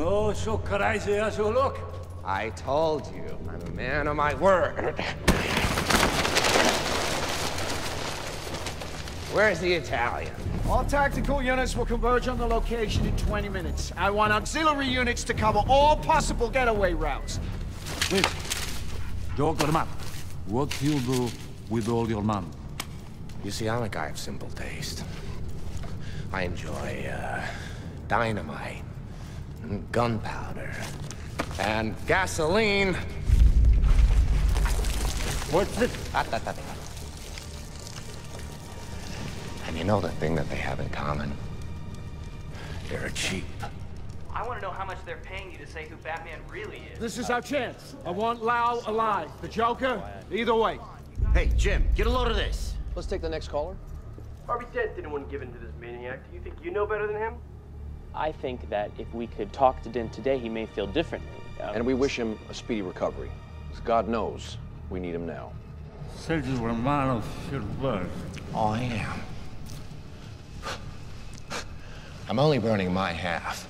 No so crazy as you look. I told you, I'm a man of my word. Where's the Italian? All tactical units will converge on the location in 20 minutes. I want auxiliary units to cover all possible getaway routes. Wait. Dr. Matt, what you do with all your money? You see, I'm a guy of simple taste. I enjoy dynamite, and gunpowder, and gasoline. What's this? And you know the thing that they have in common? They're cheap. I want to know how much they're paying you to say who Batman really is. This is our chance. I want Lau alive. The Joker, either way. Hey, Jim, get a load of this. Let's take the next caller. Harvey Dent didn't want to give in to this maniac. Do you think you know better than him? I think that if we could talk to Dent today, he may feel differently. And we wish him a speedy recovery. Because God knows we need him now. Sergio Romano should burn. Oh, I am. I'm only burning my half.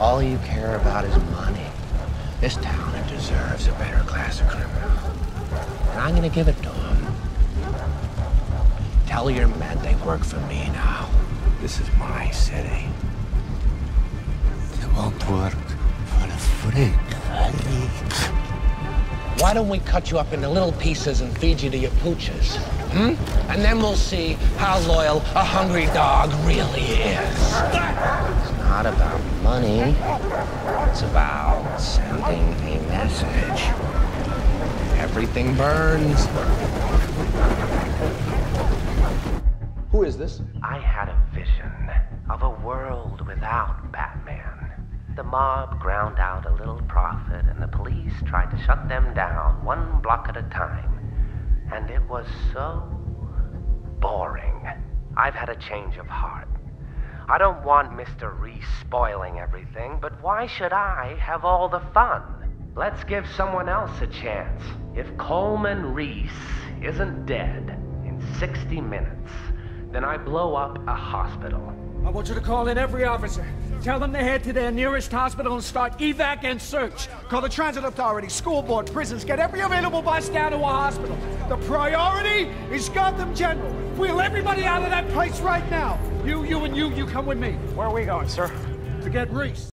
All you care about is money. This town, it deserves a better class of criminal. And I'm gonna give it to them. Tell your men they work for me now. This is my city. They won't work for a freak. Why don't we cut you up into little pieces and feed you to your pooches? Hmm? And then we'll see how loyal a hungry dog really is. It's not about money. It's about sending a message. Everything burns. Who is this? I had a vision of a world without Batman. The mob ground out a little profit, and the police tried to shut them down one block at a time. And it was so boring. I've had a change of heart. I don't want Mr. Reese spoiling everything, but why should I have all the fun? Let's give someone else a chance. If Coleman Reese isn't dead in 60 minutes, then I blow up a hospital. I want you to call in every officer. Tell them to head to their nearest hospital and start evac and search. Call the transit authority, school board, prisons. Get every available bus down to a hospital. The priority is Gotham General. Wheel everybody out of that place right now. You, you, and you come with me. Where are we going, sir? To get Reese.